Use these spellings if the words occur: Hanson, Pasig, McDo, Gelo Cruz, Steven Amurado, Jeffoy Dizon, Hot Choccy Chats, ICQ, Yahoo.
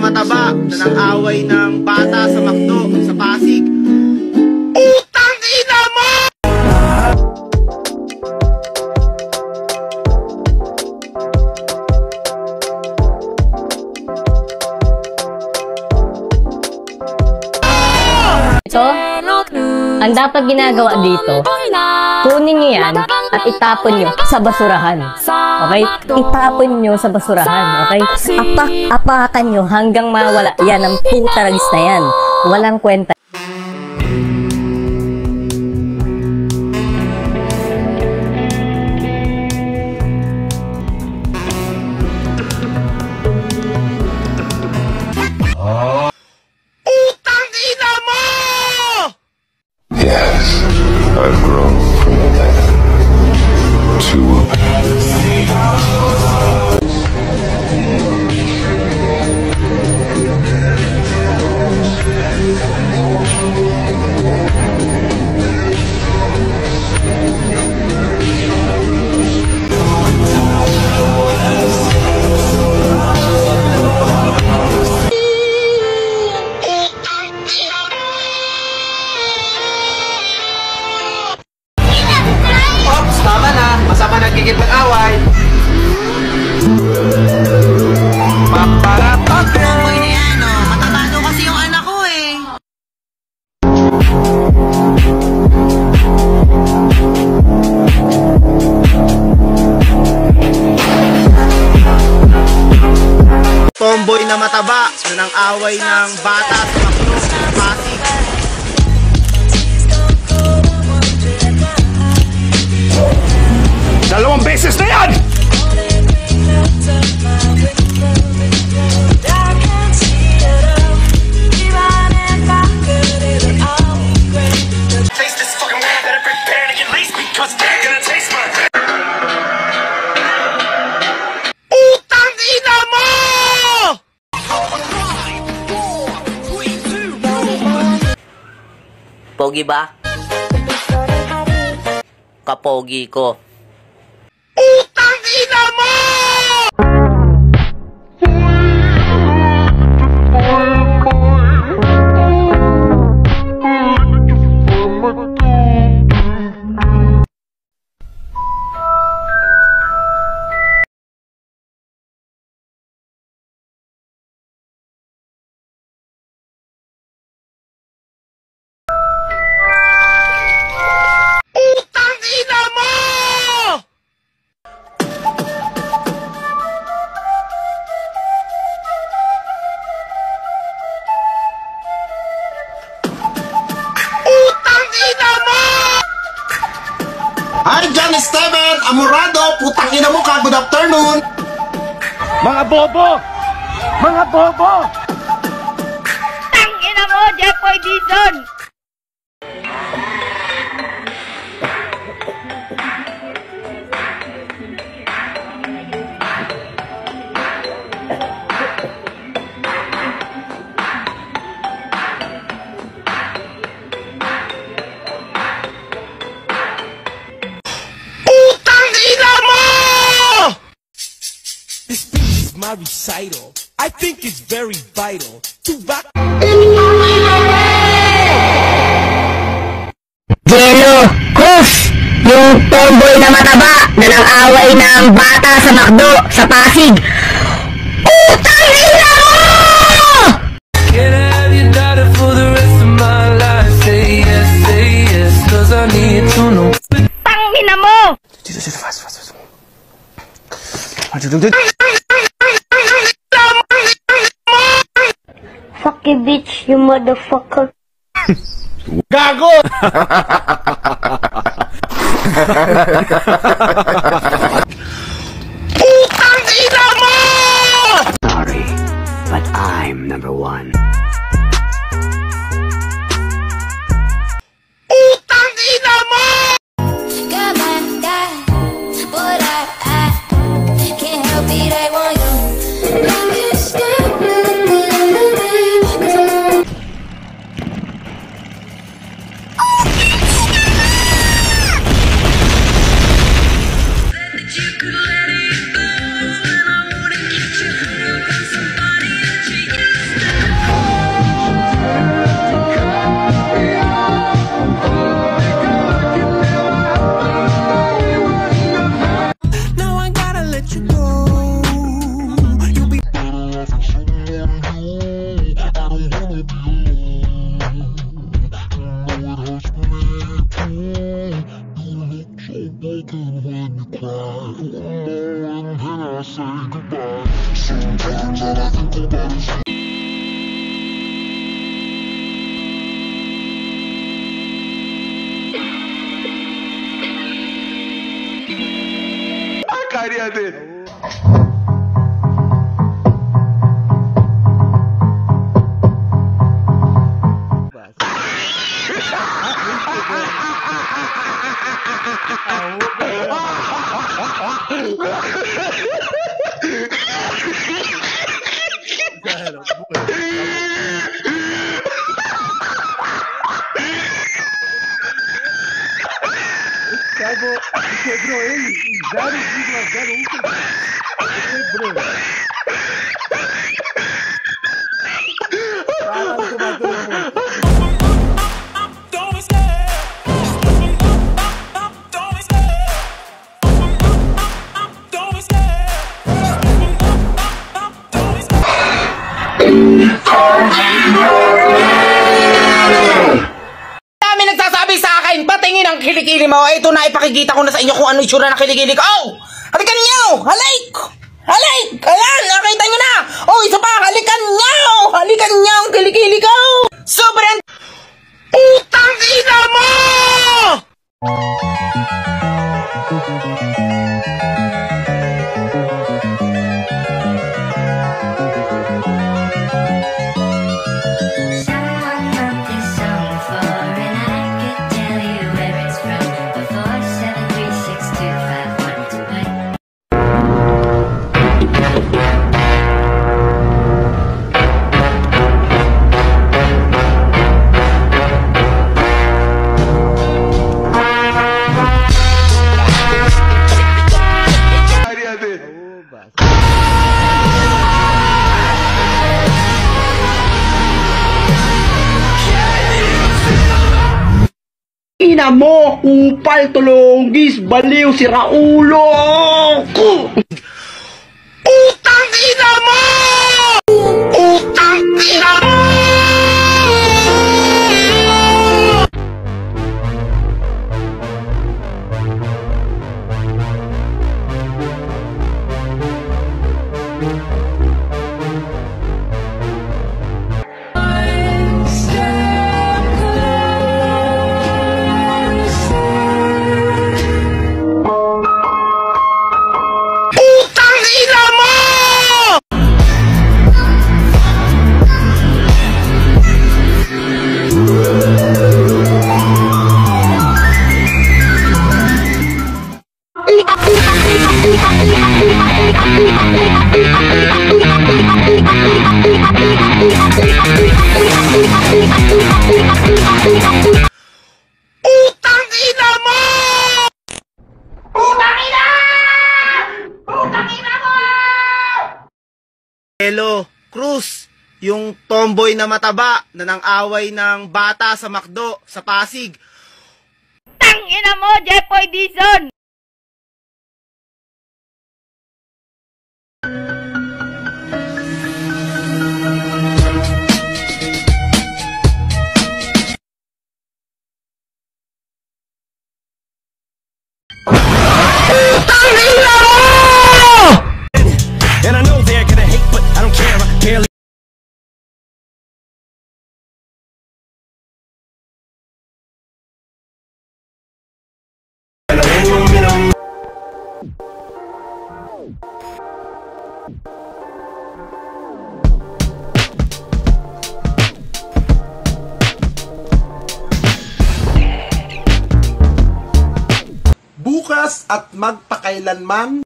mataba na nang-away ng bata sa McDo sa Pasig. Utang ina mo! So, ang dapat ginagawa dito, kunin nyo yan at itapon nyo sa basurahan. Okay? Itapon nyo sa basurahan. Okay? Apakan nyo hanggang mawala. Yan ang putaragis na yan. Walang kwenta. I've grown from a man to a nagiging mag-away. Paparatot! Tomboy na mataba na nang-away ng bata sa McDo sa Pasig. Dalawang beses na yan! Utang ina mo! Pogi ba? Kapogi ko. Utang ina mo! Steven, Amurado, putang ina mo ka, good afternoon. Mga bobo! Mga bobo! Putang ina mo, Jeffoy Dizon! My recital, I think it's very vital to rock. Geno, Cruz, yung tomboy na mataba na nang-away ng bata sa McDo sa Pasig. Utang ina mo! Can I have your daughter for the rest of my life? Say yes, 'cause I need to know. Utang ina mo! Dito, fast. Fuck you, bitch, you motherfucker. Gago! Putang ina mo! Sorry, but I'm number one. Putang ina mo! natin. Quebrou ele em 0,01 segundos. Quebrou. Kilikili mo, ito na ipakikita ko na sa inyo kung ano itsura na kilikili ko. Oh! Halikan niyo! Halik! Halik! Ayan! Nakita nyo na! Oh! Isa pa! Halikan niyo! Halikan niyo ang kilikili ko! Sobrang... putang ina mo! Ina mo, upal, tulonggis, baliw, siraulo! Utang ina mo! Utang ina mo! Hello, Cruz, yung tomboy na mataba na nang-away ng bata sa McDo sa Pasig. Tangina mo, Jeffoy Dizon! Bukas at magpakailanman